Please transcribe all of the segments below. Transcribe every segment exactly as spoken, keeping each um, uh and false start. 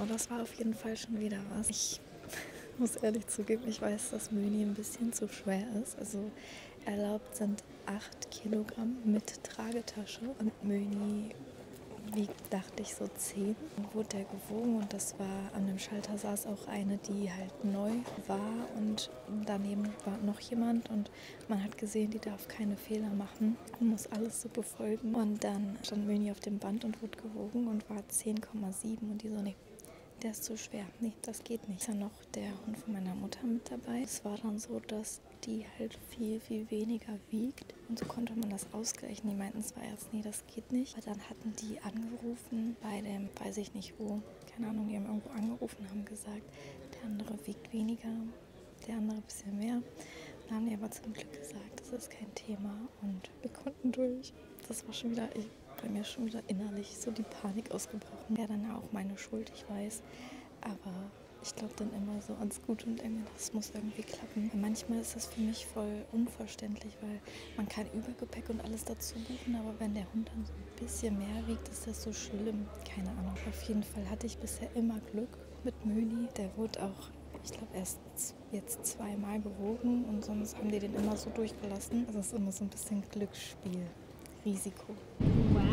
So, das war auf jeden Fall schon wieder was. Ich muss ehrlich zugeben, ich weiß, dass Möni ein bisschen zu schwer ist. Also erlaubt sind acht Kilogramm mit Tragetasche und Möni wiegt, dachte ich, so zehn. Dann wurde der gewogen und das war, an dem Schalter saß auch eine, die halt neu war und daneben war noch jemand und man hat gesehen, die darf keine Fehler machen, muss alles so befolgen. Und dann stand Möni auf dem Band und wurde gewogen und war zehn Komma sieben und die so, nee, der ist zu schwer, nee, das geht nicht. Dann noch der Hund von meiner Mutter mit dabei. Es war dann so, dass die halt viel, viel weniger wiegt. Und so konnte man das ausgleichen. Die meinten zwar erst, nee, das geht nicht. Aber dann hatten die angerufen bei dem, weiß ich nicht wo, keine Ahnung, die haben irgendwo angerufen, haben gesagt, der andere wiegt weniger, der andere ein bisschen mehr. Dann haben die aber zum Glück gesagt, das ist kein Thema und wir konnten durch. Das war schon wieder, ich, bei mir schon wieder innerlich so die Panik ausgebrochen. Ja, dann auch meine Schuld, ich weiß, aber ich glaube dann immer so ans Gute und denke, das muss irgendwie klappen. Weil manchmal ist das für mich voll unverständlich, weil man kann Übergepäck und alles dazu buchen, aber wenn der Hund dann so ein bisschen mehr wiegt, ist das so schlimm. Keine Ahnung. Auf jeden Fall hatte ich bisher immer Glück mit Möni. Der wurde auch, ich glaube, erst jetzt zweimal gewogen und sonst haben die den immer so durchgelassen. Also es ist immer so ein bisschen Glücksspiel, Risiko. Wow.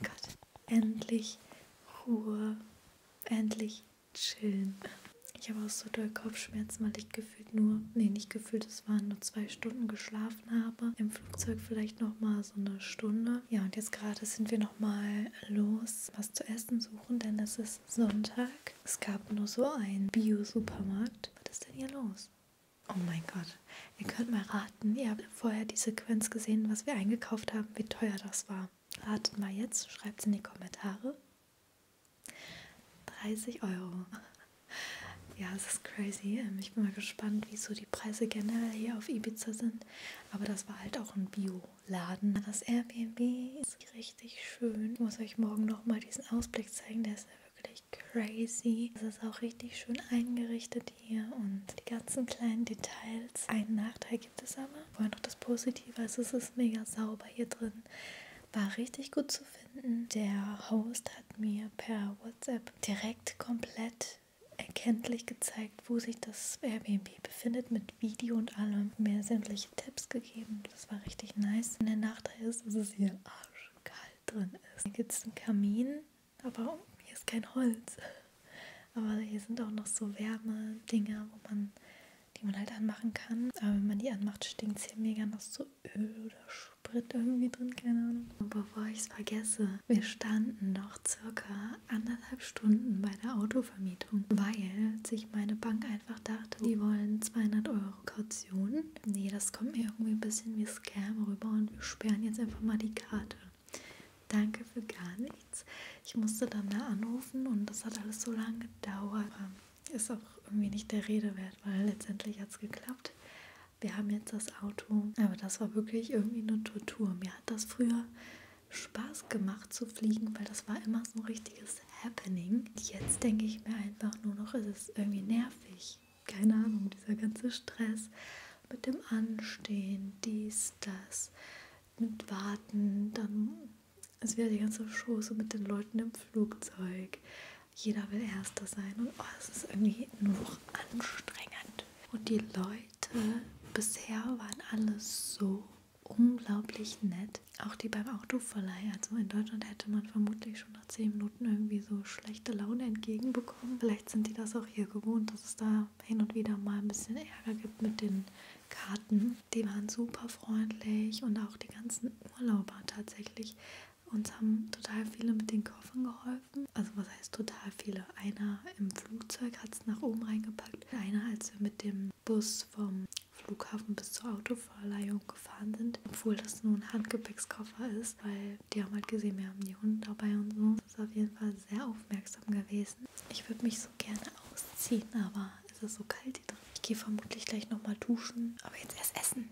Gut. Endlich Ruhe, endlich chillen. Ich habe auch so doll Kopfschmerzen, weil ich gefühlt nur, nee, nicht gefühlt, es waren nur zwei Stunden geschlafen habe. Im Flugzeug vielleicht nochmal so eine Stunde. Ja, und jetzt gerade sind wir nochmal los, was zu essen suchen, denn es ist Sonntag. Es gab nur so einen Bio-Supermarkt. Was ist denn hier los? Oh mein Gott, ihr könnt mal raten. Ihr habt vorher die Sequenz gesehen, was wir eingekauft haben, wie teuer das war. Ratet mal jetzt, schreibt es in die Kommentare. dreißig Euro. Ja, es ist crazy. Ich bin mal gespannt, wie so die Preise generell hier auf Ibiza sind. Aber das war halt auch ein Bio-Laden. Das Airbnb ist richtig schön. Ich muss euch morgen nochmal diesen Ausblick zeigen. Der ist wirklich crazy. Es ist auch richtig schön eingerichtet hier. Und die ganzen kleinen Details. Einen Nachteil gibt es aber. Vorher noch das Positive. Also es ist mega sauber hier drin. War richtig gut zu finden. gefunden. Der Host hat mir per WhatsApp direkt komplett erkenntlich gezeigt, wo sich das Airbnb befindet, mit Video und allem. Mir sämtliche Tipps gegeben, das war richtig nice. Und der Nachteil ist, dass es hier arschkalt drin ist. Hier gibt es einen Kamin, aber hier ist kein Holz. Aber hier sind auch noch so Wärme-Dinger, wo man, die man halt anmachen kann. Aber wenn man die anmacht, stinkt es hier mega nach so Öl oder Sprit irgendwie drin, keine Ahnung. Und bevor ich es vergesse, wir standen noch circa anderthalb Stunden bei der Autovermietung, weil sich meine Bank einfach dachte, die wollen zweihundert Euro Kaution. Nee, das kommt mir irgendwie ein bisschen wie Scam rüber und wir sperren jetzt einfach mal die Karte. Danke für gar nichts. Ich musste dann da anrufen und das hat alles so lange gedauert. Aber ist auch irgendwie nicht der Rede wert, weil letztendlich hat es geklappt. Wir haben jetzt das Auto. Aber das war wirklich irgendwie eine Tortur. Mir hat das früher Spaß gemacht zu fliegen, weil das war immer so ein richtiges Happening. Jetzt denke ich mir einfach nur noch, es ist irgendwie nervig. Keine Ahnung, dieser ganze Stress mit dem Anstehen, dies, das, mit Warten, dann... Es also wieder die ganze Show so mit den Leuten im Flugzeug. Jeder will Erster sein und oh, es ist irgendwie nur noch anstrengend. Und die Leute bisher waren alle so unglaublich nett. Auch die beim Autoverleih. Also in Deutschland hätte man vermutlich schon nach zehn Minuten irgendwie so schlechte Laune entgegenbekommen. Vielleicht sind die das auch hier gewohnt, dass es da hin und wieder mal ein bisschen Ärger gibt mit den Karten. Die waren super freundlich und auch die ganzen Urlauber tatsächlich. Uns haben total viele mit den Koffern geholfen. Also was heißt total viele? Einer im Flugzeug hat es nach oben reingepackt. Einer, als wir mit dem Bus vom Flughafen bis zur Autoverleihung gefahren sind. Obwohl das nur ein Handgepäckskoffer ist, weil die haben halt gesehen, wir haben die Hunde dabei und so. Das ist auf jeden Fall sehr aufmerksam gewesen. Ich würde mich so gerne ausziehen, aber es ist so kalt hier drin. Ich gehe vermutlich gleich nochmal duschen, aber jetzt erst essen.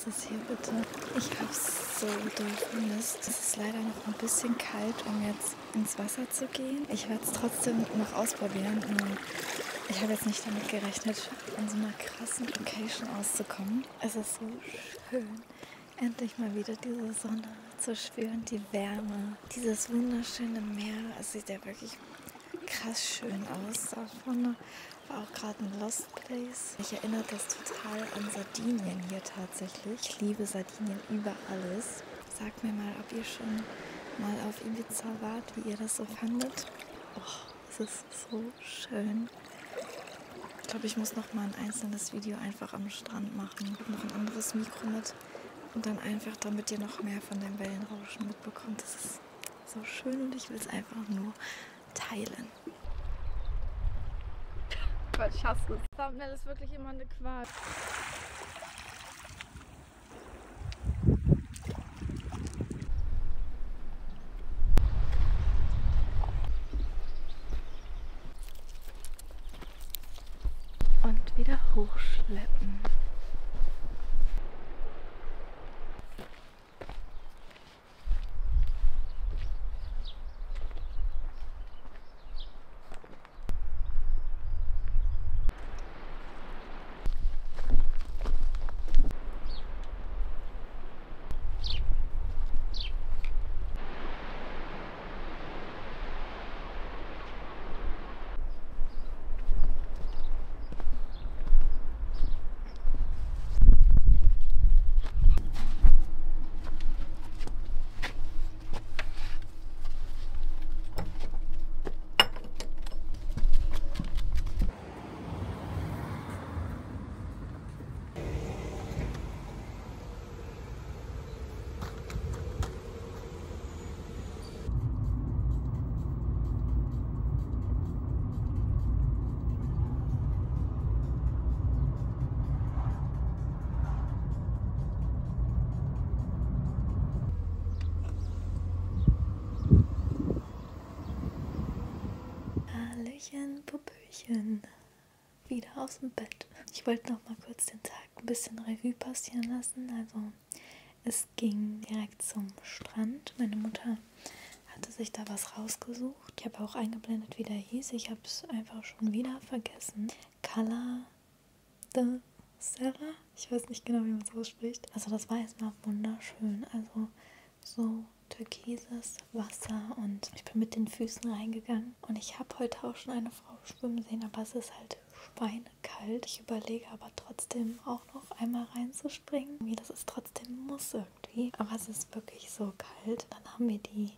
ist das hier bitte? Ich hab's so doll vermisst. Es ist leider noch ein bisschen kalt, um jetzt ins Wasser zu gehen. Ich werde es trotzdem noch ausprobieren. Ich habe jetzt nicht damit gerechnet, an so einer krassen Location auszukommen. Es ist so schön, endlich mal wieder diese Sonne zu spüren, die Wärme, dieses wunderschöne Meer. Es sieht ja wirklich krass schön aus. Da vorne war auch gerade ein Lost Place. Mich erinnert das total an Sardinien hier tatsächlich. Ich liebe Sardinien über alles. Sagt mir mal, ob ihr schon mal auf Ibiza wart, wie ihr das so fandet. Oh, es ist so schön. Ich glaube, ich muss noch mal ein einzelnes Video einfach am Strand machen. Ich habe noch ein anderes Mikro mit und dann einfach, damit ihr noch mehr von dem Wellenrauschen mitbekommt. Das ist so schön und ich will es einfach nur teilen. Quatsch, ich hasse es. Thumbnail ist wirklich immer eine Quatsch. Und wieder hochschleppen. Puppöchen. Wieder aus dem Bett. Ich wollte noch mal kurz den Tag ein bisschen Revue passieren lassen. Also es ging direkt zum Strand. Meine Mutter hatte sich da was rausgesucht. Ich habe auch eingeblendet, wie der hieß. Ich habe es einfach schon wieder vergessen. Cala de Sella. Ich weiß nicht genau, wie man es ausspricht. Also das war erstmal wunderschön. Also so türkises Wasser und ich bin mit den Füßen reingegangen und ich habe heute auch schon eine Frau schwimmen sehen, aber es ist halt schweinekalt. Ich überlege aber trotzdem auch noch einmal reinzuspringen. Das ist trotzdem muss irgendwie, aber es ist wirklich so kalt. Dann haben wir die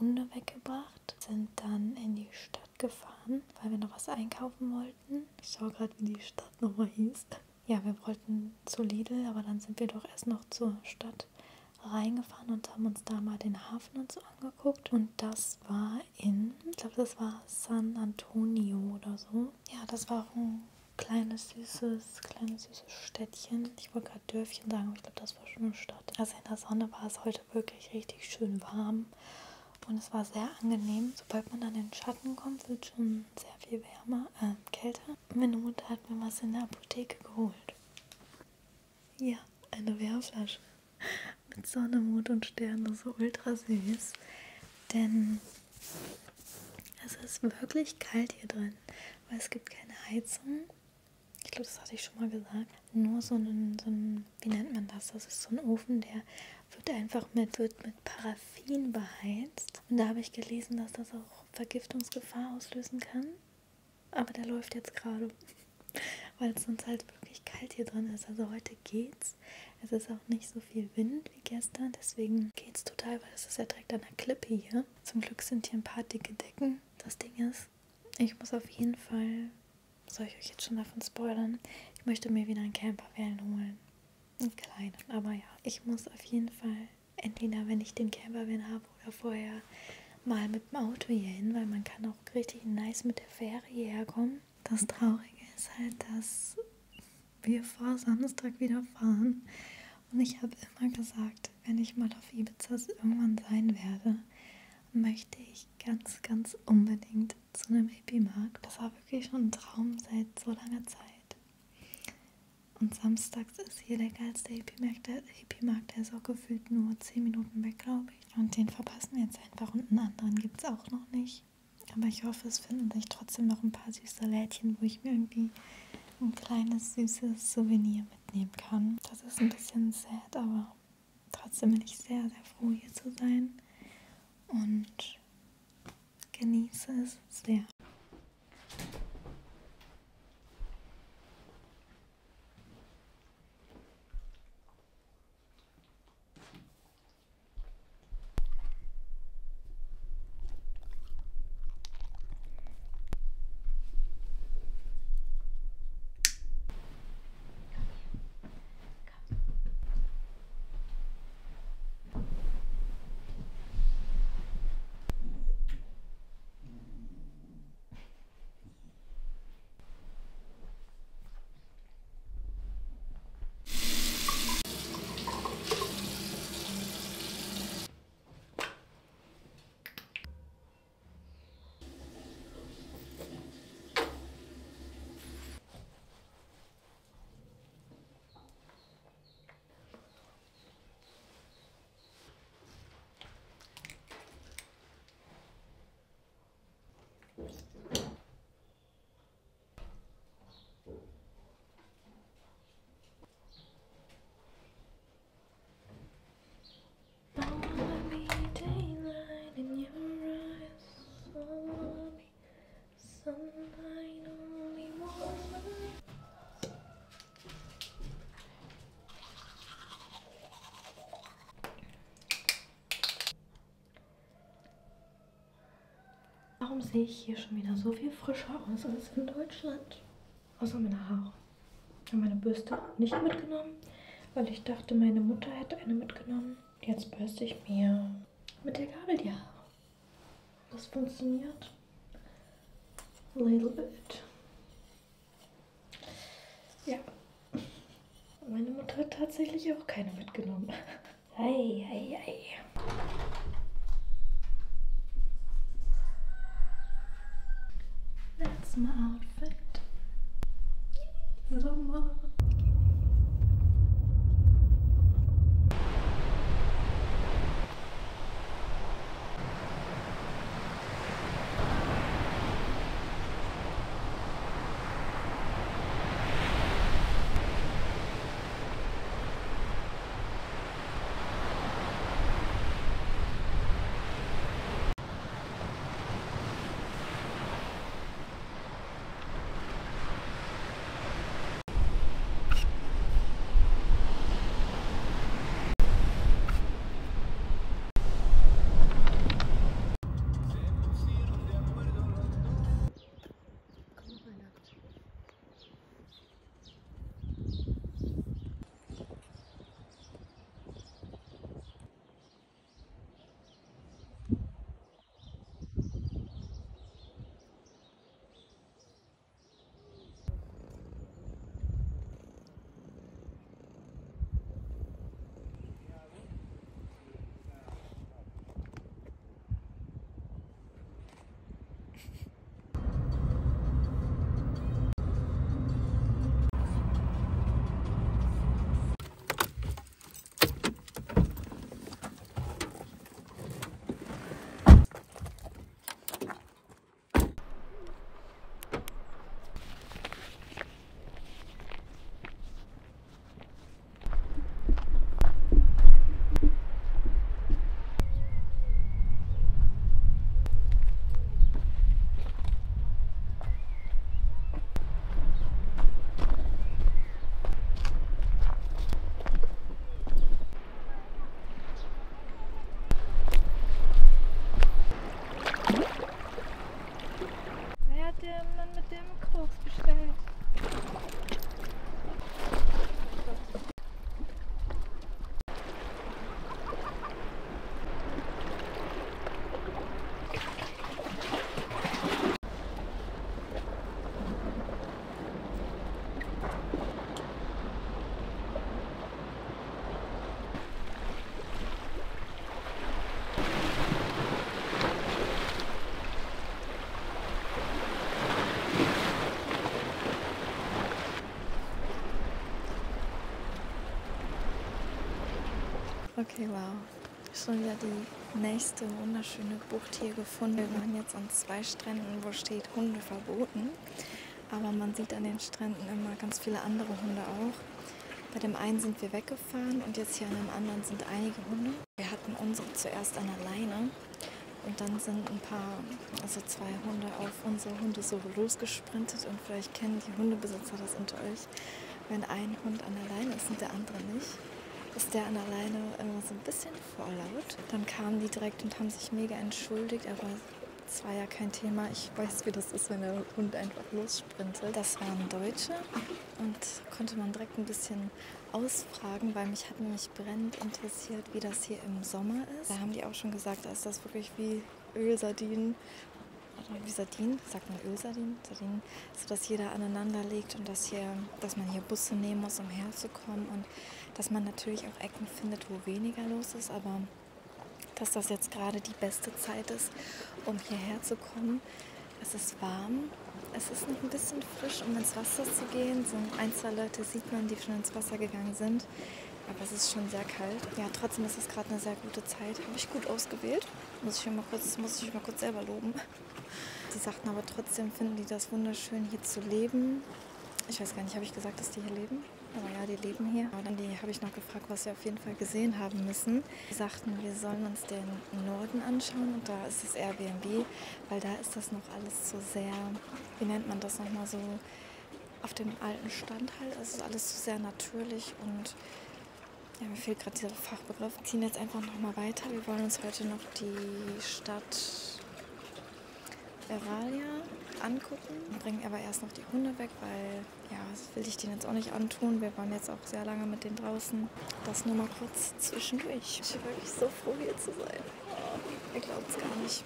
Hunde weggebracht, sind dann in die Stadt gefahren, weil wir noch was einkaufen wollten. Ich schaue gerade, wie die Stadt nochmal hieß. Ja, wir wollten zu Lidl, aber dann sind wir doch erst noch zur Stadt reingefahren und haben uns da mal den Hafen und so angeguckt und das war in, ich glaube das war San Antonio oder so. Ja, das war auch ein kleines süßes, kleines süßes Städtchen. Ich wollte gerade Dörfchen sagen, aber ich glaube das war schon eine Stadt. Also in der Sonne war es heute wirklich richtig schön warm und es war sehr angenehm. Sobald man dann in den Schatten kommt, wird schon sehr viel wärmer, äh, kälter. Meine Mutter hat mir was in der Apotheke geholt. Ja, eine Wärmflasche. Mit Sonne, Mond und Sterne, so ultra süß, denn es ist wirklich kalt hier drin, weil es gibt keine Heizung, ich glaube, das hatte ich schon mal gesagt, nur so ein, so ein, wie nennt man das, das ist so ein Ofen, der wird einfach mit, wird mit Paraffin beheizt und da habe ich gelesen, dass das auch Vergiftungsgefahr auslösen kann, aber der läuft jetzt gerade. Weil es sonst halt wirklich kalt hier drin ist. Also heute geht's. Es ist auch nicht so viel Wind wie gestern. Deswegen geht's total, weil es ist ja direkt an der Klippe hier. Zum Glück sind hier ein paar dicke Decken. Das Ding ist, ich muss auf jeden Fall, soll ich euch jetzt schon davon spoilern, ich möchte mir wieder einen Campervan holen. Einen kleinen, aber ja. Ich muss auf jeden Fall, entweder wenn ich den Campervan habe oder vorher mal mit dem Auto hier hin, weil man kann auch richtig nice mit der Fähre hierher kommen. Das Traurige ist halt, dass wir vor Samstag wieder fahren und ich habe immer gesagt, wenn ich mal auf Ibiza irgendwann sein werde, möchte ich ganz, ganz unbedingt zu einem Hippie-Markt. Das war wirklich schon ein Traum seit so langer Zeit Und samstags ist hier der geilste Hippie-Markt. Der Hippie-Markt, der ist auch gefühlt nur zehn Minuten weg, glaube ich. Und den verpassen wir jetzt einfach und einen anderen gibt es auch noch nicht. Aber ich hoffe, es finden sich trotzdem noch ein paar süße Lädchen, wo ich mir irgendwie ein kleines, süßes Souvenir mitnehmen kann. Das ist ein bisschen sad, aber trotzdem bin ich sehr, sehr froh, hier zu sein. Und genieße es sehr. Warum sehe ich hier schon wieder so viel frischer aus als in Deutschland? Außer meine Haare. Ich habe meine Bürste nicht mitgenommen, weil ich dachte, meine Mutter hätte eine mitgenommen. Jetzt bürste ich mir mit der Gabel die Haare. Das funktioniert. A little bit. Ja. Meine Mutter hat tatsächlich auch keine mitgenommen. Ei, ei, ei. That's my outfit. Yay, Sommer. Okay, wow. Schon wieder die nächste wunderschöne Bucht hier gefunden. Wir waren jetzt an zwei Stränden, wo steht Hunde verboten. Aber man sieht an den Stränden immer ganz viele andere Hunde auch. Bei dem einen sind wir weggefahren und jetzt hier an dem anderen sind einige Hunde. Wir hatten unsere zuerst an der Leine und dann sind ein paar, also zwei Hunde auf unsere Hundesuche losgesprintet. Und vielleicht kennen die Hundebesitzer das unter euch, wenn ein Hund an der Leine ist und der andere nicht, ist der an der Leine immer so ein bisschen vorlaut. Dann kamen die direkt und haben sich mega entschuldigt, aber das war ja kein Thema. Ich weiß, wie das ist, wenn der Hund einfach lossprintet. Das waren Deutsche und konnte man direkt ein bisschen ausfragen, weil mich hat nämlich brennend interessiert, wie das hier im Sommer ist. Da haben die auch schon gesagt, da ist das wirklich wie Ölsardinen. Oder wie Sardinen, sagt man Ölsardinen, Sardinen, sodass jeder aneinander liegt und dass, hier, dass man hier Busse nehmen muss, um herzukommen. Und dass man natürlich auch Ecken findet, wo weniger los ist, aber dass das jetzt gerade die beste Zeit ist, um hierher zu kommen. Es ist warm, es ist noch ein bisschen frisch, um ins Wasser zu gehen. So ein, zwei Leute sieht man, die schon ins Wasser gegangen sind, aber es ist schon sehr kalt. Ja, trotzdem ist es gerade eine sehr gute Zeit. Habe ich gut ausgewählt. Muss ich mal kurz, muss ich mal kurz selber loben. Die sagten aber trotzdem, finden die das wunderschön, hier zu leben. Ich weiß gar nicht, habe ich gesagt, dass die hier leben? Aber ja, die leben hier. Aber dann habe ich noch gefragt, was wir auf jeden Fall gesehen haben müssen. Die sagten, wir sollen uns den Norden anschauen und da ist das Airbnb, weil da ist das noch alles so sehr, wie nennt man das nochmal so, auf dem alten Stand halt. Es ist alles so sehr natürlich und ja, mir fehlt gerade dieser Fachbegriff. Wir ziehen jetzt einfach nochmal weiter. Wir wollen uns heute noch die Stadt Eulalia angucken, bringen aber erst noch die Hunde weg, weil ja, das will ich denen jetzt auch nicht antun. Wir waren jetzt auch sehr lange mit denen draußen. Das nur mal kurz zwischendurch. Ich bin wirklich so froh, hier zu sein. Ihr glaubt es gar nicht.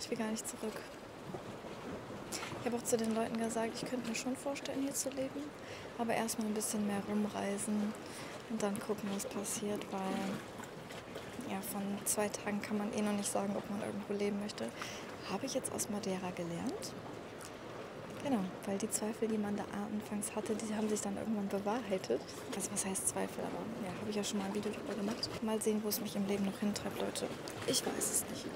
Ich will gar nicht zurück. Ich habe auch zu den Leuten gesagt, ich könnte mir schon vorstellen, hier zu leben, aber erstmal ein bisschen mehr rumreisen und dann gucken, was passiert, weil ja, von zwei Tagen kann man eh noch nicht sagen, ob man irgendwo leben möchte. Habe ich jetzt aus Madeira gelernt. Genau, weil die Zweifel, die man da anfangs hatte, die haben sich dann irgendwann bewahrheitet. Also was heißt Zweifel, aber ja, habe ich ja schon mal ein Video darüber gemacht. Mal sehen, wo es mich im Leben noch hintreibt, Leute. Ich weiß es nicht.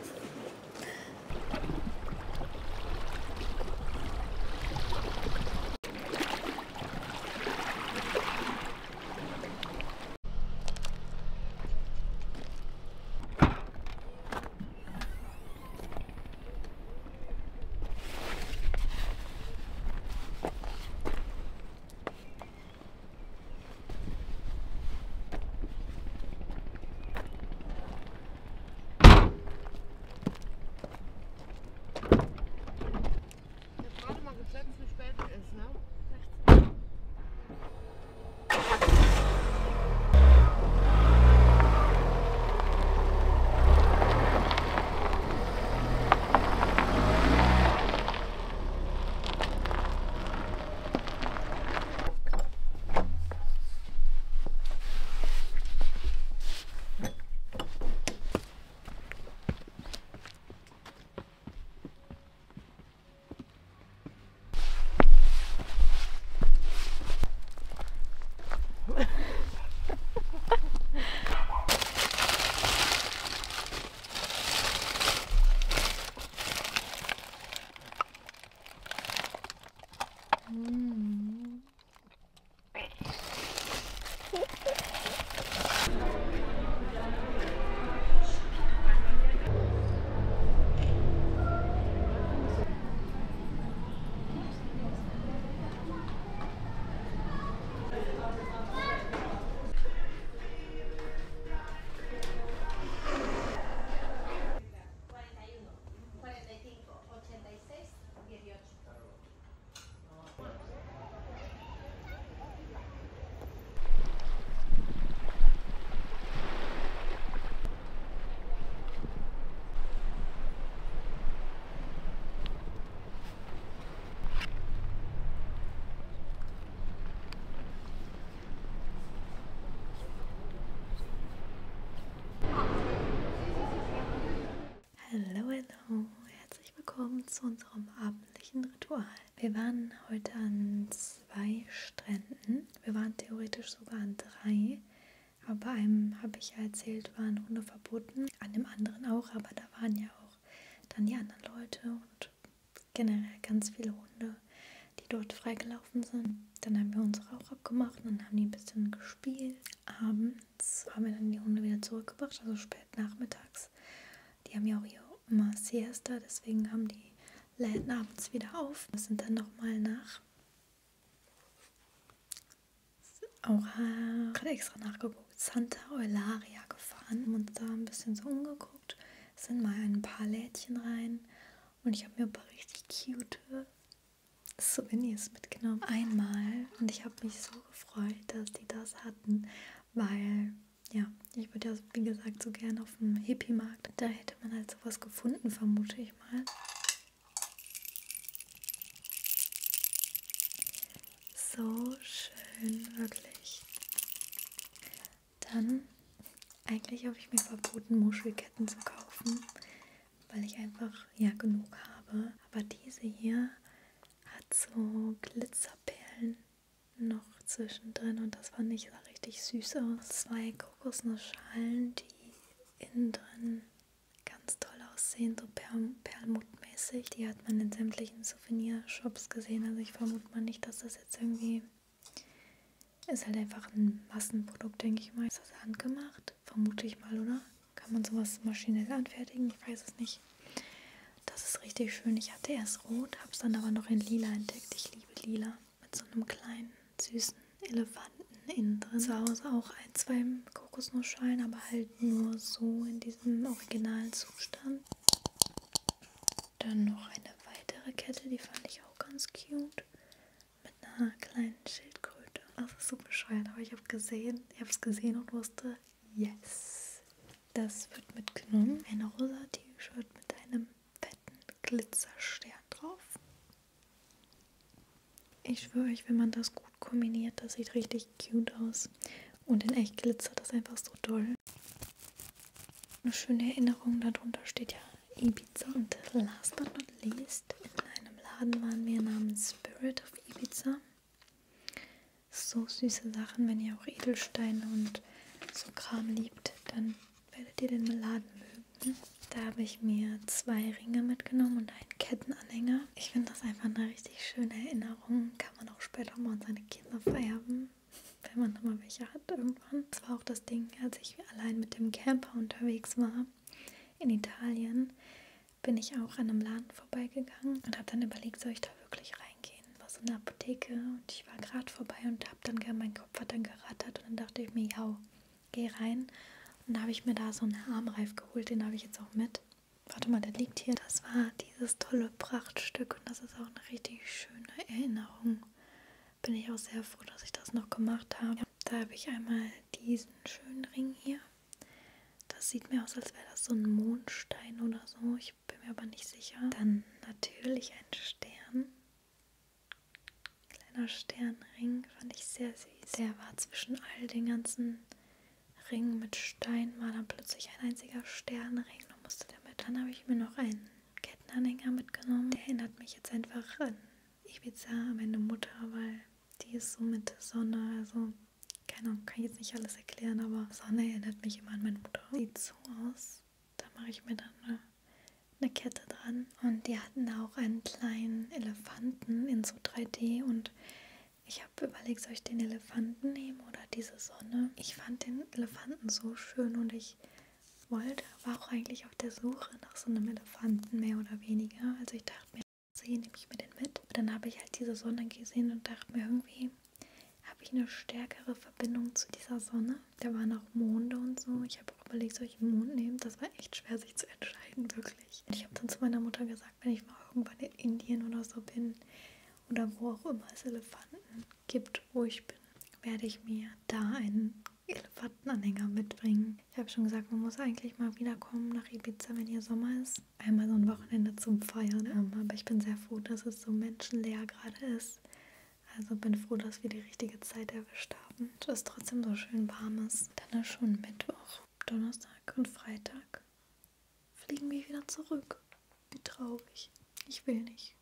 Zu unserem abendlichen Ritual. Wir waren heute an zwei Stränden. Wir waren theoretisch sogar an drei, aber bei einem habe ich ja erzählt, war eine Runde verboten. An dem anderen auch, aber da waren ja auch dann die anderen Leute und generell ganz viele Hunde, die dort freigelaufen sind. Dann haben wir unsere auch abgemacht und dann haben die ein bisschen gespielt. Abends haben wir dann die Hunde wieder zurückgebracht, also spät nachmittags. Die haben ja auch hier immer Siesta, deswegen haben die Läden abends wieder auf. Das sind dann nochmal nach. Auch äh, gerade extra nachgeguckt. Santa Eulalia gefahren. Haben uns da ein bisschen so umgeguckt. Es sind mal ein paar Lädchen rein. Und ich habe mir ein paar richtig cute Souvenirs mitgenommen. Einmal. Und ich habe mich so gefreut, dass die das hatten. Weil, ja, ich würde ja, wie gesagt, so gerne auf dem Hippie-Markt. Da hätte man halt sowas gefunden, vermute ich mal. So schön, wirklich. Dann, eigentlich habe ich mir verboten, Muschelketten zu kaufen, weil ich einfach, ja, genug habe. Aber diese hier hat so Glitzerperlen noch zwischendrin und das fand ich, sah richtig süß aus. Zwei Kokosnussschalen, die innen drin ganz toll aussehen, so per- perlmuttmäßig. Die hat man in sämtlichen Souvenirshops gesehen, also ich vermute mal nicht, dass das jetzt irgendwie... Ist halt einfach ein Massenprodukt, denke ich mal. Ist das handgemacht? Vermute ich mal, oder? Kann man sowas maschinell anfertigen? Ich weiß es nicht. Das ist richtig schön. Ich hatte erst rot, habe es dann aber noch in lila entdeckt. Ich liebe lila. Mit so einem kleinen, süßen Elefanten innen drin. Zu Hause auch ein, zwei Kokosnussschalen, aber halt nur so in diesem originalen Zustand. Dann noch eine weitere Kette, die fand ich auch ganz cute. Mit einer kleinen Schildkröte. Das ist so bescheuert, aber ich habe gesehen, ich habe es gesehen und wusste, yes, das wird mitgenommen. Ein rosa T-Shirt mit einem fetten Glitzerstern drauf. Ich schwöre euch, wenn man das gut kombiniert, das sieht richtig cute aus. Und in echt glitzert das einfach so toll. Eine schöne Erinnerung, darunter steht ja Ibiza. Und last but not least, in einem Laden waren wir namens Spirit of Ibiza. So süße Sachen, wenn ihr auch Edelsteine und so Kram liebt, dann werdet ihr den Laden mögen. Da habe ich mir zwei Ringe mitgenommen und einen Kettenanhänger. Ich finde das einfach eine richtig schöne Erinnerung. Kann man auch später mal an seine Kinder vererben, wenn man nochmal welche hat irgendwann. Das war auch das Ding, als ich allein mit dem Camper unterwegs war in Italien, bin ich auch an einem Laden vorbeigegangen und habe dann überlegt, soll ich da wirklich reingehen? So eine Apotheke und ich war gerade vorbei und hab dann, mein Kopf hat dann gerattert und dann dachte ich mir, ja, geh rein. Und dann habe ich mir da so einen Armreif geholt, den habe ich jetzt auch mit. Warte mal, der liegt hier. Das war dieses tolle Prachtstück und das ist auch eine richtig schöne Erinnerung. Bin ich auch sehr froh, dass ich das noch gemacht habe. Ja, da habe ich einmal diesen schönen Ring hier. Das sieht mir aus, als wäre das so ein Mondstein oder so. Ich bin mir aber nicht sicher. Dann natürlich ein Stern. Sternring fand ich sehr süß. Der war zwischen all den ganzen Ringen mit Stein, war dann plötzlich ein einziger Sternring. Da musste der mit. Dann habe ich mir noch einen Kettenanhänger mitgenommen. Der erinnert mich jetzt einfach an Eivissa, meine Mutter, weil die ist so mit Sonne, also keine Ahnung, kann ich jetzt nicht alles erklären, aber Sonne erinnert mich immer an meine Mutter. Sieht so aus. Da mache ich mir dann eine eine Kette dran und die hatten da auch einen kleinen Elefanten in so drei D und ich habe überlegt, soll ich den Elefanten nehmen oder diese Sonne? Ich fand den Elefanten so schön und ich wollte, war auch eigentlich auf der Suche nach so einem Elefanten, mehr oder weniger. Also ich dachte mir, sehe, nehme ich mir den mit. Und dann habe ich halt diese Sonne gesehen und dachte mir, irgendwie habe ich eine stärkere Verbindung zu dieser Sonne. Da waren auch Monde und so. Ich habe auch überlegt, soll ich einen Mond nehmen? Das war echt schwer, sich zu entscheiden, wirklich. Ich habe dann zu meiner Mutter gesagt, wenn ich mal irgendwann in Indien oder so bin oder wo auch immer es Elefanten gibt, wo ich bin, werde ich mir da einen Elefantenanhänger mitbringen. Ich habe schon gesagt, man muss eigentlich mal wiederkommen nach Ibiza, wenn hier Sommer ist. Einmal so ein Wochenende zum Feiern. Aber ich bin sehr froh, dass es so menschenleer gerade ist. Also bin froh, dass wir die richtige Zeit erwischt haben. Und es trotzdem so schön warm ist. Dann ist schon Mittwoch, Donnerstag und Freitag. Fliegen wir wieder zurück. Wie traurig. Ich will nicht.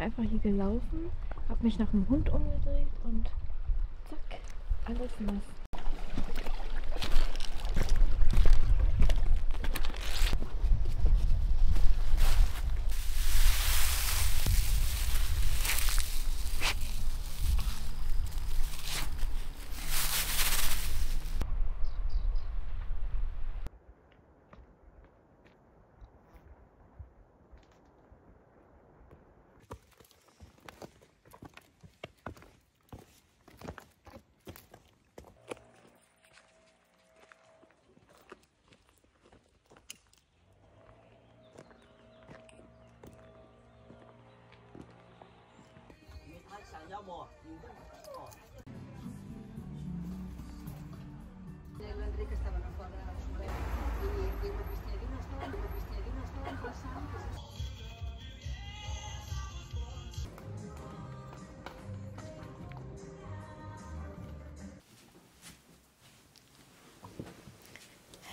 Einfach hier gelaufen, habe mich nach dem Hund umgedreht und zack, alles nass.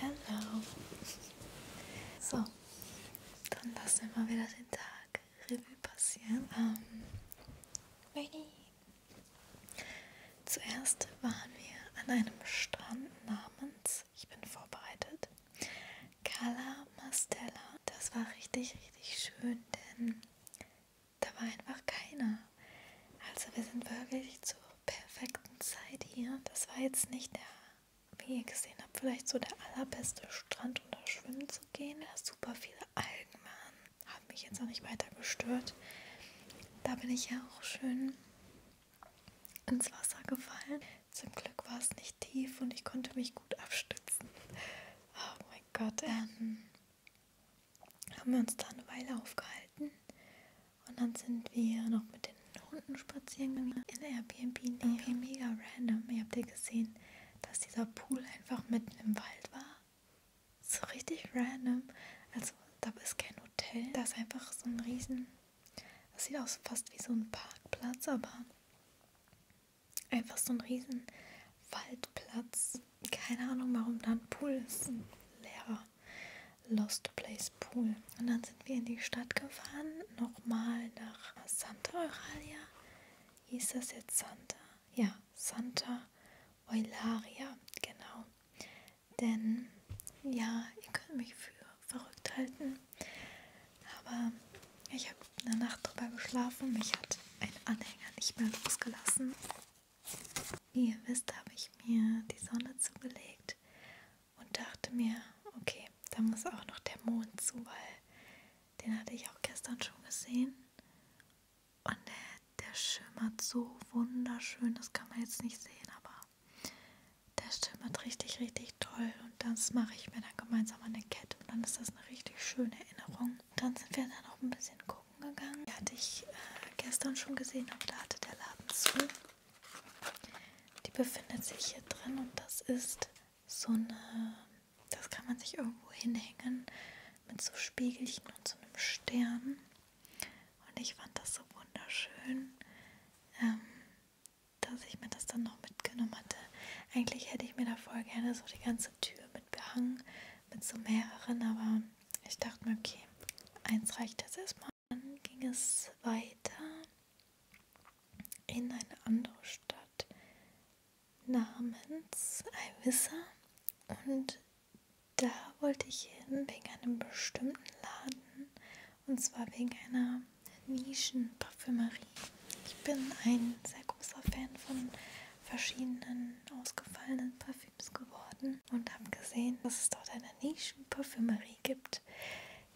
Hello. So, dann lassen wir mal wieder den Tag Revue passieren. Ähm, Möni. Zuerst waren wir an einem Strand namens, ich bin vorbereitet, Cala de Sella. Das war richtig, richtig schön, denn da war einfach keiner. Also wir sind wirklich zur perfekten Zeit hier. Das war jetzt nicht der je gesehen habe, vielleicht so der allerbeste Strand, um da schwimmen zu gehen. Da super viele Algen waren. Hat mich jetzt noch nicht weiter gestört. Da bin ich ja auch schön ins Wasser gefallen. Zum Glück war es nicht tief und ich konnte mich gut abstützen. Oh mein Gott, ähm, haben wir uns da eine Weile aufgehalten. Und dann sind wir noch mit den Hunden spazieren gegangen in der Airbnb. Okay, mega random. Ihr habt ja gesehen, dass dieser Pool einfach mitten im Wald war. So richtig random. Also da ist kein Hotel. Da ist einfach so ein riesen... Das sieht aus fast wie so ein Parkplatz, aber einfach so ein riesen Waldplatz. Keine Ahnung, warum da ein Pool ist. Ein leerer Lost Place Pool. Und dann sind wir in die Stadt gefahren, nochmal nach Santa Eulalia. Hieß das jetzt Santa? Ja, Santa Eulalia, genau. Denn, ja, ihr könnt mich für verrückt halten, aber ich habe eine Nacht drüber geschlafen. Mich hat ein Anhänger nicht mehr losgelassen. Wie ihr wisst, habe ich mir die Sonne zugelegt und dachte mir, okay, da muss auch noch der Mond zu, weil den hatte ich auch gestern schon gesehen. Und der, der schimmert so wunderschön, das kann man jetzt nicht sehen, aber der schimmert richtig, richtig toll. Und das mache ich mir dann gemeinsam an der Kette und dann ist das eine richtig schöne Erinnerung. Und dann sind wir dann auch ein bisschen gucken gegangen. Die hatte ich äh, gestern schon gesehen, aber da hatte der Laden zu. Die befindet sich hier drin und das ist so eine... Das kann man sich irgendwo hinhängen mit so Spiegelchen und so einem Stern. Und ich fand das so wunderschön, ähm, dass ich mir das dann noch mitgenommen hatte. Eigentlich hätte ich mir da voll gerne so die ganze Tür mit behangen, mit so mehreren, aber ich dachte mir, okay, eins reicht jetzt erstmal. Dann ging es weiter in eine andere Stadt namens Eivissa und da wollte ich hin, wegen einem bestimmten Laden, und zwar wegen einer Nischenparfümerie. Ich bin ein sehr großer Fan von verschiedenen ausgefallenen Parfüms geworden und habe gesehen, dass es dort eine Nischenparfümerie gibt.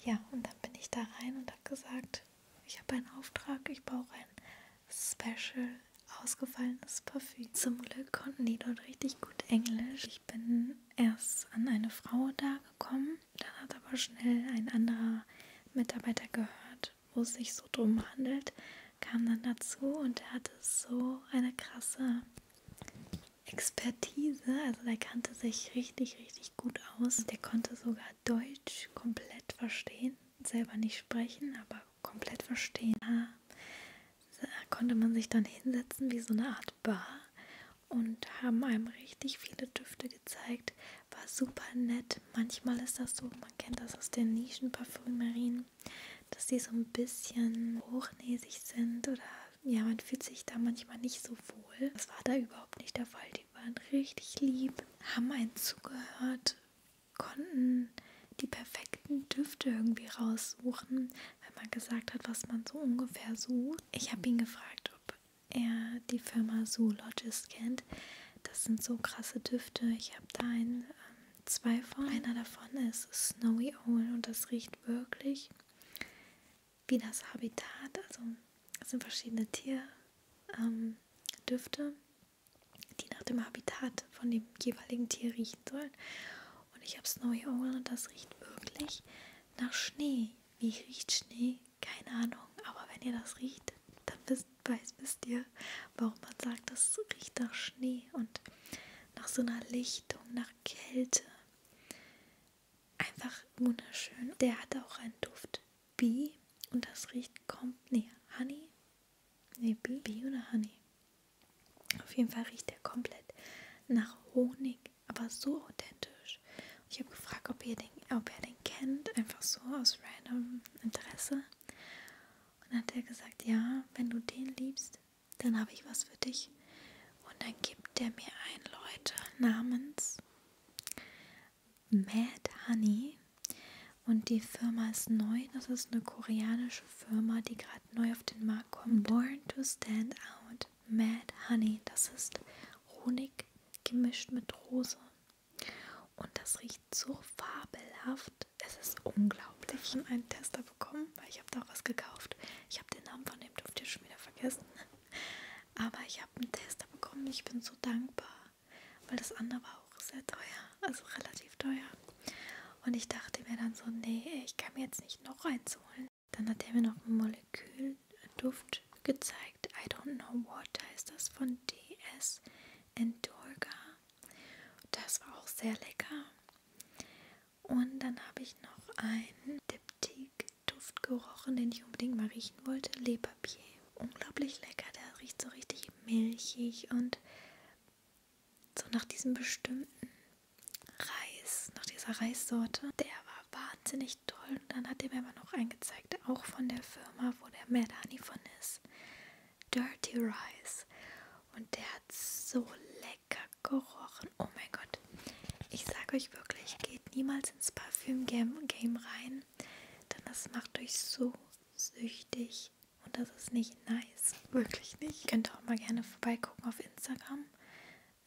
Ja, und dann bin ich da rein und habe gesagt, ich habe einen Auftrag, ich brauche ein special ausgefallenes Parfüm. Zum Glück konnten die dort richtig gut Englisch. Ich bin erst an eine Frau da gekommen, dann hat aber schnell ein anderer Mitarbeiter gehört, wo es sich so drum handelt, kam dann dazu und er hatte so eine krasse Expertise, also der kannte sich richtig, richtig gut aus. Der konnte sogar Deutsch komplett verstehen, selber nicht sprechen, aber komplett verstehen. Da konnte man sich dann hinsetzen wie so eine Art Bar und haben einem richtig viele Düfte gezeigt. War super nett. Manchmal ist das so, man kennt das aus den Nischenparfümerien, dass die so ein bisschen hochnäsig sind oder ja, man fühlt sich da manchmal nicht so wohl. Das war da überhaupt nicht der Fall. Die waren richtig lieb, haben einen zugehört, konnten die perfekten Düfte irgendwie raussuchen, wenn man gesagt hat, was man so ungefähr sucht. Ich habe ihn gefragt, ob er die Firma Zoologist kennt. Das sind so krasse Düfte. Ich habe da einen, ähm, zwei von. Einer davon ist Snowy Owl und das riecht wirklich wie das Habitat. Also es sind verschiedene Tierdüfte, ähm, die nach dem Habitat von dem jeweiligen Tier riechen sollen. Ich habe Snowy Owl und das riecht wirklich nach Schnee. Wie riecht Schnee? Keine Ahnung. Aber wenn ihr das riecht, dann wisst, weiß, wisst ihr, warum man sagt, das riecht nach Schnee und nach so einer Lichtung, nach Kälte. Einfach wunderschön. Der hatte auch einen Duft Bee und das riecht kommt, nee, Honey. Nee, Bee, Bee oder Honey. Auf jeden Fall riecht der komplett nach Honig, aber so authentisch. Ich habe gefragt, ob, ihr den, ob er den kennt, einfach so aus random Interesse. Und dann hat er gesagt, ja, wenn du den liebst, dann habe ich was für dich. Und dann gibt er mir einen, Leute, namens Mad Honey. Und die Firma ist neu. Das ist eine koreanische Firma, die gerade neu auf den Markt kommt. Born to Stand Out, Mad Honey. Das ist Honig gemischt mit Rose. Und das riecht so fabelhaft. Es ist unglaublich. Ich habe einen Tester bekommen, weil ich habe da auch was gekauft. Ich habe den Namen von dem Duft jetzt schon wieder vergessen. Aber ich habe einen Tester bekommen. Ich bin so dankbar, weil das andere war auch sehr teuer. Also relativ teuer. Und ich dachte mir dann so, nee, ich kann mir jetzt nicht noch eins holen. Dann hat er mir noch einen Molekülduft gezeigt. I don't know what heißt das, von D S Entorga. Das war auch sehr lecker. Und dann habe ich noch einen Diptyque-Duft gerochen, den ich unbedingt mal riechen wollte. Le Papier. Unglaublich lecker. Der riecht so richtig milchig und so nach diesem bestimmten Reis, nach dieser Reissorte. Der war wahnsinnig toll. Und dann hat er mir aber noch einen gezeigt, auch von der Firma, wo der Mad Honey von ist. Dirty Rice. Und der hat so lecker gerochen. Oh mein Gott. Ich sage euch wirklich, geht niemals ins Parfüm-Game rein, denn das macht euch so süchtig und das ist nicht nice. Wirklich nicht. Ihr könnt auch mal gerne vorbeigucken auf Instagram.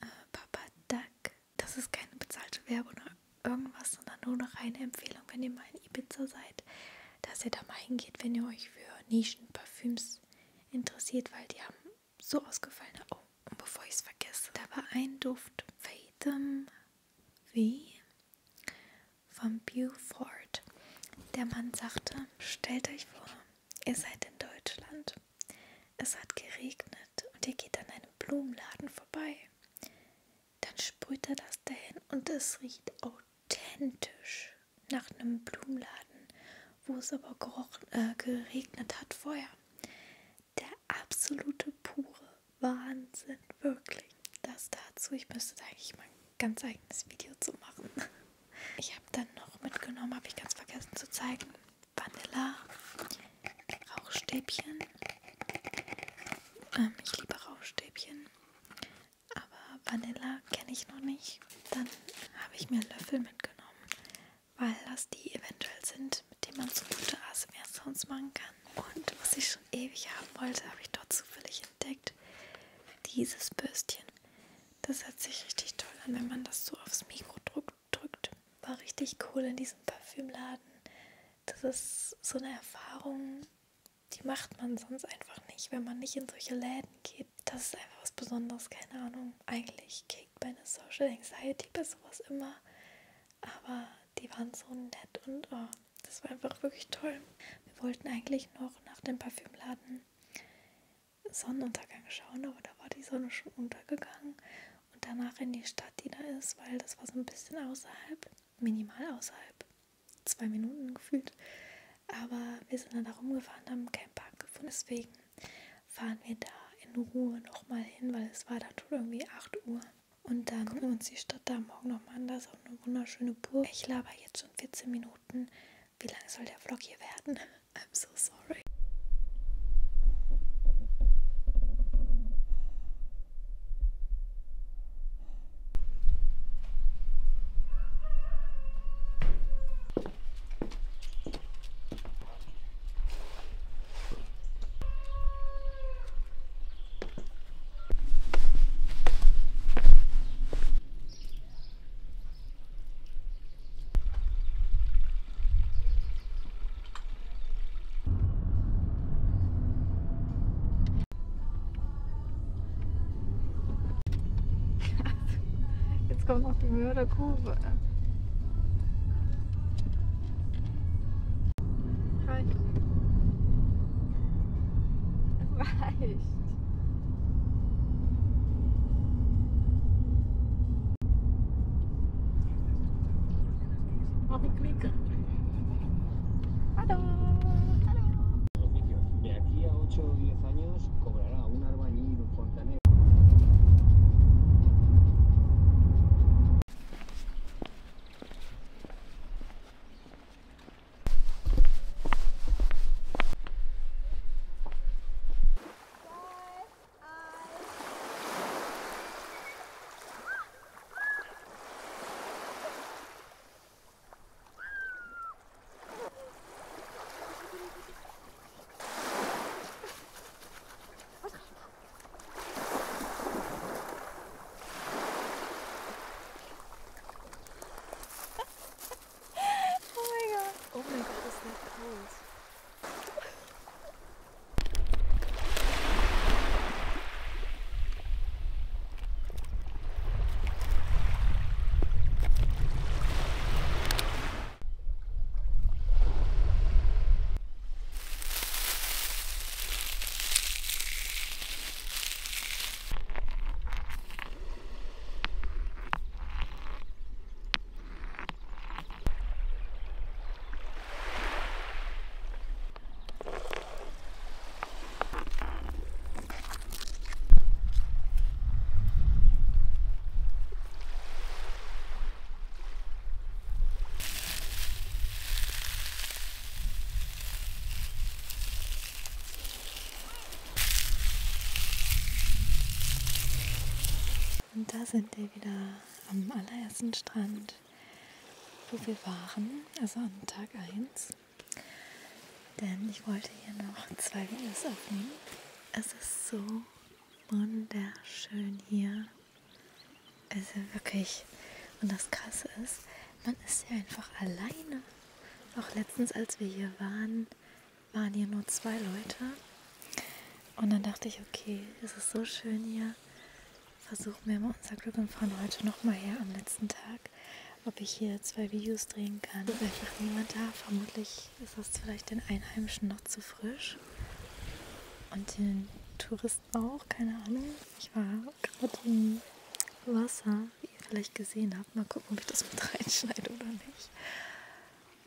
Äh, Papa Duck. Das ist keine bezahlte Werbung oder irgendwas, sondern nur eine reine Empfehlung, wenn ihr mal in Ibiza seid, dass ihr da mal hingeht, wenn ihr euch für Nischenparfüms interessiert, weil die haben so ausgefallene Augen. Und bevor ich es vergesse, da war ein Duft, Fathom W von Beaufort. Der Mann sagte, stellt euch vor, ihr seid in Deutschland, es hat geregnet und ihr geht an einem Blumenladen vorbei. Dann sprüht er das dahin und es riecht authentisch nach einem Blumenladen, wo es aber gerochen, äh, geregnet hat vorher. Der absolute pure Wahnsinn, wirklich. Das dazu, ich müsste da eigentlich mal ganz eigenes Video zu machen. Ich habe dann noch mitgenommen, habe ich ganz vergessen zu zeigen, Vanilla, Rauchstäbchen. Ähm, ich liebe Rauchstäbchen, aber Vanilla kenne ich noch nicht. Dann habe ich mir Löffel mitgenommen, weil das die eventuell sind, mit denen man so gute A S M R-Sounds machen kann. Und was ich schon ewig haben wollte, habe ich dort zufällig entdeckt, dieses Bürstchen. Das hört sich richtig toll an, wenn man das so aufs Mikro drückt. War richtig cool in diesem Parfümladen. Das ist so eine Erfahrung, die macht man sonst einfach nicht, wenn man nicht in solche Läden geht. Das ist einfach was Besonderes, keine Ahnung. Eigentlich kriegt meine Social Anxiety bei sowas immer. Aber die waren so nett und oh, das war einfach wirklich toll. Wir wollten eigentlich noch nach dem Parfümladen Sonnenuntergang schauen, aber da war die Sonne schon untergegangen. Danach in die Stadt, die da ist, weil das war so ein bisschen außerhalb, minimal außerhalb, zwei Minuten gefühlt. Aber wir sind dann da rumgefahren, haben keinen Park gefunden, deswegen fahren wir da in Ruhe nochmal hin, weil es war dann schon irgendwie acht Uhr. Und dann gucken wir uns die Stadt da morgen nochmal an, da ist auch eine wunderschöne Burg. Ich laber jetzt schon vierzehn Minuten. Wie lang soll der Vlog hier werden? I'm so sorry. Kommt auf die Höhe der Kurve. Reicht. Reicht. Mach ich Klick. Hallo. Hallo. De aquí a ocho o diez años cobrará un albañil, un fontanero. sind wir wieder am allerersten Strand, wo wir waren, also am Tag eins. Denn ich wollte hier noch zwei Videos aufnehmen. Es ist so wunderschön hier. Also wirklich. Und das Krasse ist, man ist hier einfach alleine. Auch letztens, als wir hier waren, waren hier nur zwei Leute. Und dann dachte ich, okay, es ist so schön hier. Versuchen wir mal unser Glück und fahren heute nochmal her am letzten Tag, ob ich hier zwei Videos drehen kann. Es ist einfach niemand da. Vermutlich ist das vielleicht den Einheimischen noch zu frisch. Und den Touristen auch, keine Ahnung. Ich war gerade im Wasser, wie ihr vielleicht gesehen habt. Mal gucken, ob ich das mit reinschneide oder nicht.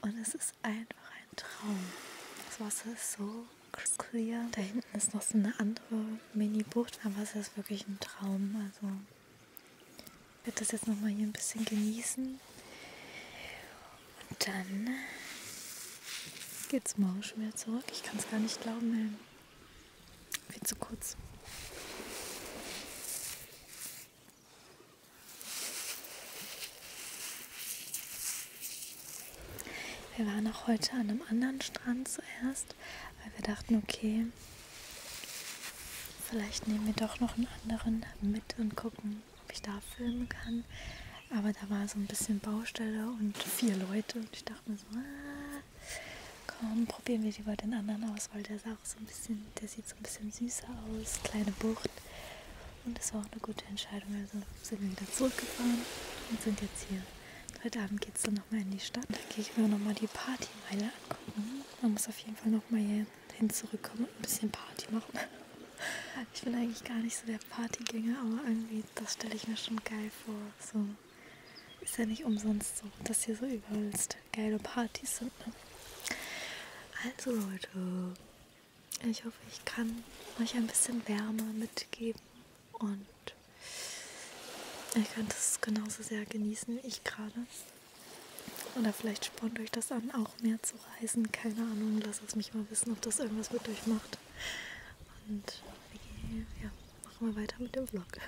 Und es ist einfach ein Traum. Das Wasser ist so clear. Da hinten ist noch so eine andere Mini-Bucht, aber es ist wirklich ein Traum. Also ich werde das jetzt nochmal hier ein bisschen genießen. Und dann geht's morgen schon wieder zurück. Ich kann es gar nicht glauben, ey. Viel zu kurz. Wir waren auch heute an einem anderen Strand zuerst, weil wir dachten, okay, vielleicht nehmen wir doch noch einen anderen mit und gucken, ob ich da filmen kann. Aber da war so ein bisschen Baustelle und vier Leute und ich dachte mir so, ah, komm, probieren wir lieber den anderen aus, weil der sah auch so ein bisschen, der sieht so ein bisschen süßer aus, kleine Bucht. Und das war auch eine gute Entscheidung, also sind wir wieder zurückgefahren und sind jetzt hier. Heute Abend geht es dann nochmal in die Stadt. Da gehe ich mir nochmal die Partymeile angucken. Man muss auf jeden Fall nochmal hier hin zurückkommen und ein bisschen Party machen. Ich bin eigentlich gar nicht so der Partygänger, aber irgendwie, das stelle ich mir schon geil vor. So, ist ja nicht umsonst so, dass hier so überall geile Partys sind. Ne? Also Leute, ich hoffe, ich kann euch ein bisschen Wärme mitgeben und ihr könnt es genauso sehr genießen wie ich gerade. Oder vielleicht spornt euch das an, auch mehr zu reisen. Keine Ahnung, lasst es mich mal wissen, ob das irgendwas mit euch macht. Und ja, machen wir weiter mit dem Vlog.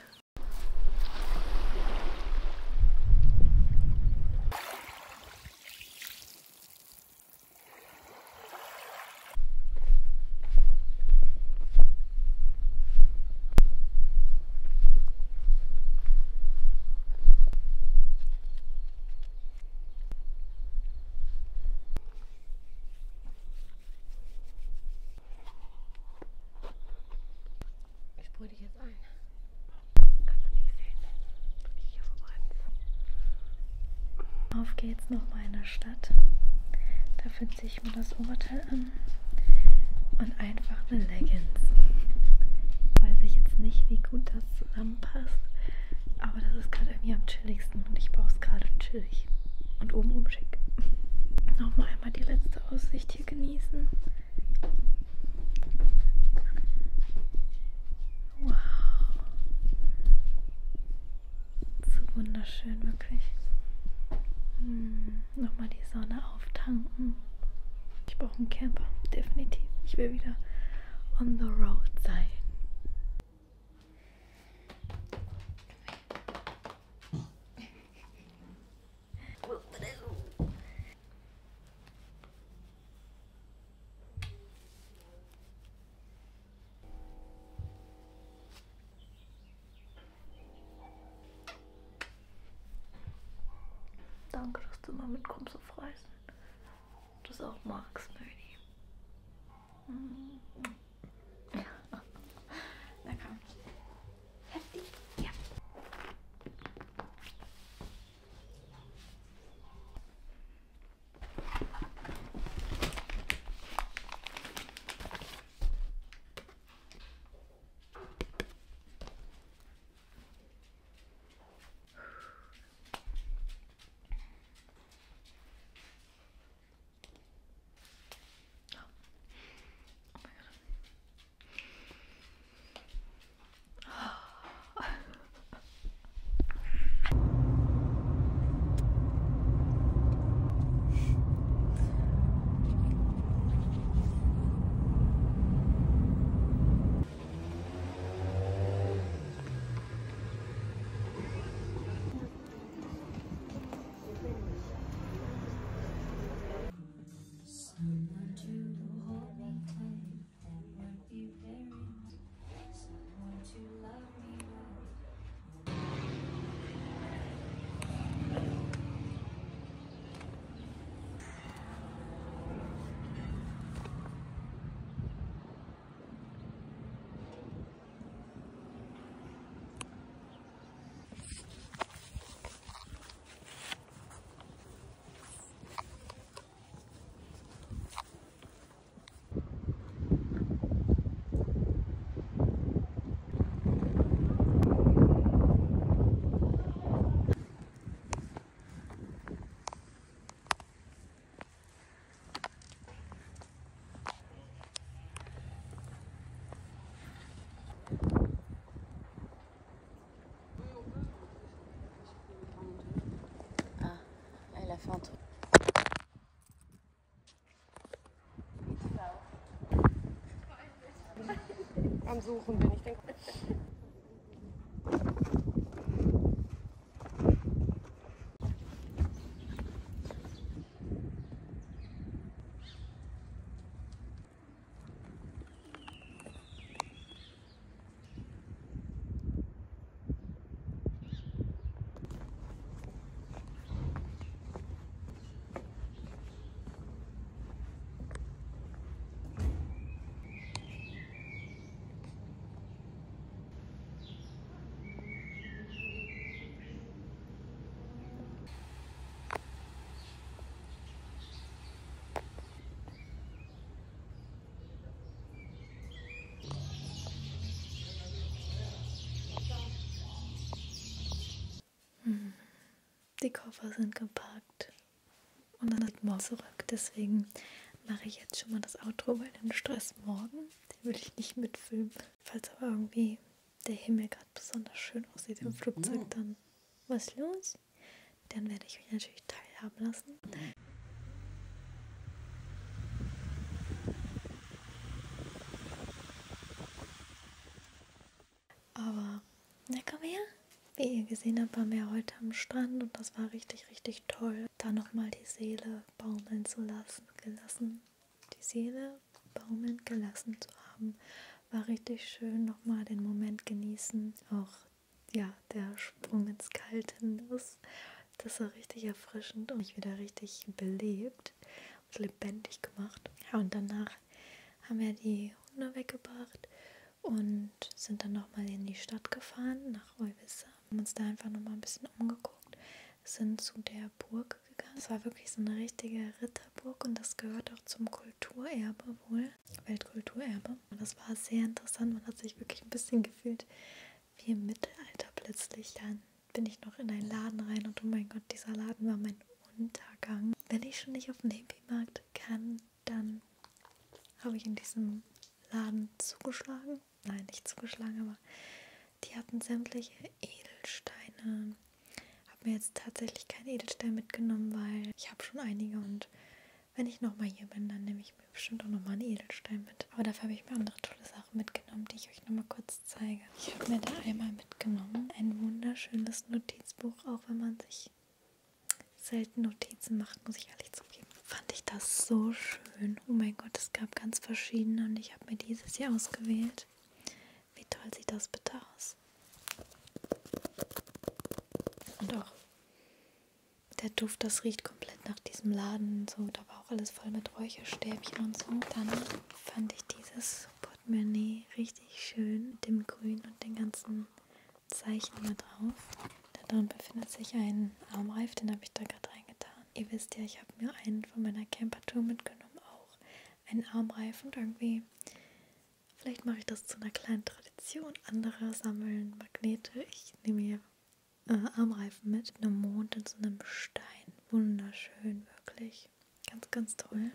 Auf geht's nochmal in der Stadt. Dafür ziehe ich mir das Oberteil an und einfach eine Leggings. Weiß ich jetzt nicht, wie gut das zusammenpasst, aber das ist gerade irgendwie am chilligsten und ich brauche es gerade chillig und obenrum schick. Nochmal einmal die letzte Aussicht hier genießen. Wow. So wunderschön, wirklich. Hm, nochmal die Sonne auftanken. Ich brauche einen Camper, definitiv. Ich will wieder on the road sein. Danke, dass du immer mitkommst auf Reisen. Das auch magst, Möni. Mm. Ja. Na komm. Happy? Ja. suchen bin. Ich denke. Die Koffer sind gepackt und dann geht morgen zurück. Deswegen mache ich jetzt schon mal das Outro, weil den Stress morgen, den will ich nicht mitfilmen. Falls aber irgendwie der Himmel gerade besonders schön aussieht im Flugzeug, dann was los? Dann werde ich euch natürlich teilhaben lassen. Aber, na komm her. Wie ihr gesehen habt, waren wir heute am Strand und das war richtig, richtig toll, da nochmal die Seele baumeln zu lassen, gelassen. Die Seele baumeln gelassen zu haben, war richtig schön, nochmal den Moment genießen. Auch, ja, der Sprung ins Kalte hinaus, das war richtig erfrischend und mich wieder richtig belebt und lebendig gemacht. Ja, und danach haben wir die Hunde weggebracht und sind dann nochmal in die Stadt gefahren, nach Eivissa. Haben uns da einfach nochmal ein bisschen umgeguckt, sind zu der Burg gegangen. Es war wirklich so eine richtige Ritterburg und das gehört auch zum Kulturerbe wohl, Weltkulturerbe. Und das war sehr interessant, man hat sich wirklich ein bisschen gefühlt wie im Mittelalter plötzlich. Dann bin ich noch in einen Laden rein und oh mein Gott, dieser Laden war mein Untergang. Wenn ich schon nicht auf den Hippie-Markt kann, dann habe ich in diesem Laden zugeschlagen. Nein, nicht zugeschlagen, aber die hatten sämtliche Edelsteine. Habe mir jetzt tatsächlich keinen Edelstein mitgenommen, weil ich habe schon einige und wenn ich nochmal hier bin, dann nehme ich mir bestimmt auch nochmal einen Edelstein mit. Aber dafür habe ich mir andere tolle Sachen mitgenommen, die ich euch nochmal kurz zeige. Ich habe mir da einmal mitgenommen ein wunderschönes Notizbuch, auch wenn man sich selten Notizen macht, muss ich ehrlich zugeben. Fand ich das so schön. Oh mein Gott, es gab ganz verschiedene und ich habe mir dieses hier ausgewählt. Wie toll sieht das bitte aus? Und auch der Duft, das riecht komplett nach diesem Laden. So, da war auch alles voll mit Räucherstäbchen und so. Dann fand ich dieses Portemonnaie richtig schön mit dem Grün und den ganzen Zeichen hier drauf. Da drin befindet sich ein Armreif, den habe ich da gerade reingetan. Ihr wisst ja, ich habe mir einen von meiner Campertour mitgenommen, auch einen Armreif und irgendwie... Vielleicht mache ich das zu einer kleinen Tradition. Andere sammeln Magnete. Ich nehme hier äh, Armreifen mit. Einem Mond in so einem Stein. Wunderschön, wirklich. Ganz, ganz toll.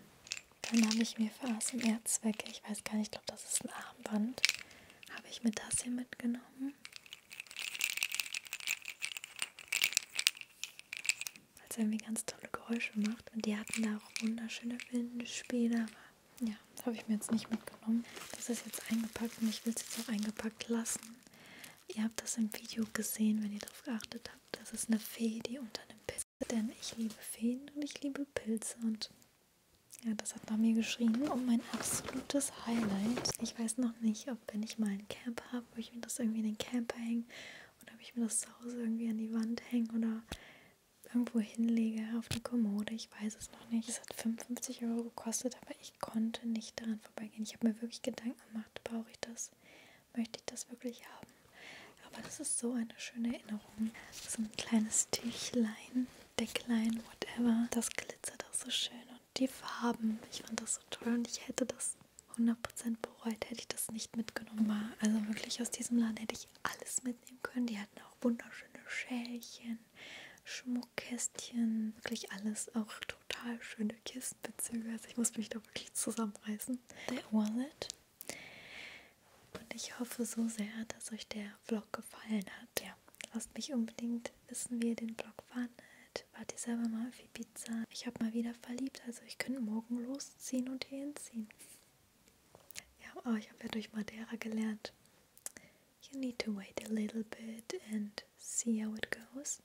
Dann habe ich mir für A S M R-Zwecke, ich weiß gar nicht, ich glaube, das ist ein Armband, habe ich mir das hier mitgenommen. Weil es irgendwie ganz tolle Geräusche macht. Und die hatten da auch wunderschöne Windspiele. Ja, habe ich mir jetzt nicht mitgenommen. Das ist jetzt eingepackt und ich will es jetzt auch eingepackt lassen. Ihr habt das im Video gesehen, wenn ihr darauf geachtet habt. Das ist eine Fee, die unter einem Pilz ist. Denn ich liebe Feen und ich liebe Pilze. Und ja, das hat nach mir geschrien. Und mein absolutes Highlight. Ich weiß noch nicht, ob wenn ich mal einen Camper habe, ob ich mir das irgendwie in den Camper hänge oder ob ich mir das zu Hause irgendwie an die Wand hänge oder irgendwo hinlege, auf die Kommode, ich weiß es noch nicht. Es hat fünfundfünfzig Euro gekostet, aber ich konnte nicht daran vorbeigehen. Ich habe mir wirklich Gedanken gemacht, brauche ich das? Möchte ich das wirklich haben? Aber das ist so eine schöne Erinnerung. So ein kleines Tüchlein, Decklein, whatever. Das glitzert auch so schön und die Farben, ich fand das so toll und ich hätte das hundert Prozent bereut, hätte ich das nicht mitgenommen. Also wirklich aus diesem Laden hätte ich alles mitnehmen können. Die hatten auch wunderschöne Schälchen, Schmuckkästchen, wirklich alles, auch total schöne Kistenbezüge. Also ich muss mich da wirklich zusammenreißen. That was it. Und ich hoffe so sehr, dass euch der Vlog gefallen hat. Ja, lasst mich unbedingt wissen, wie ihr den Vlog fandet. Wart ihr selber mal auf Ibiza? Ich habe mal wieder verliebt, also ich könnte morgen losziehen und hier hinziehen. Ja, aber ich habe ja durch Madeira gelernt. you need to wait a little bit and see how it goes.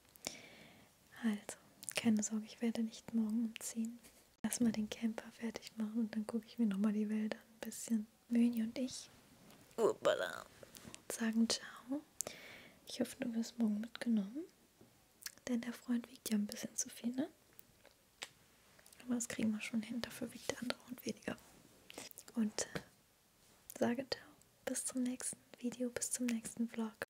Also, keine Sorge, ich werde nicht morgen umziehen. Lass mal den Camper fertig machen und dann gucke ich mir nochmal die Wälder ein bisschen. Möni und ich sagen ciao. Ich hoffe, du wirst morgen mitgenommen. Denn der Freund wiegt ja ein bisschen zu viel, ne? Aber das kriegen wir schon hin. Dafür wiegt der andere und weniger. Und sage ciao. Bis zum nächsten Video, bis zum nächsten Vlog.